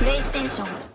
PlayStation.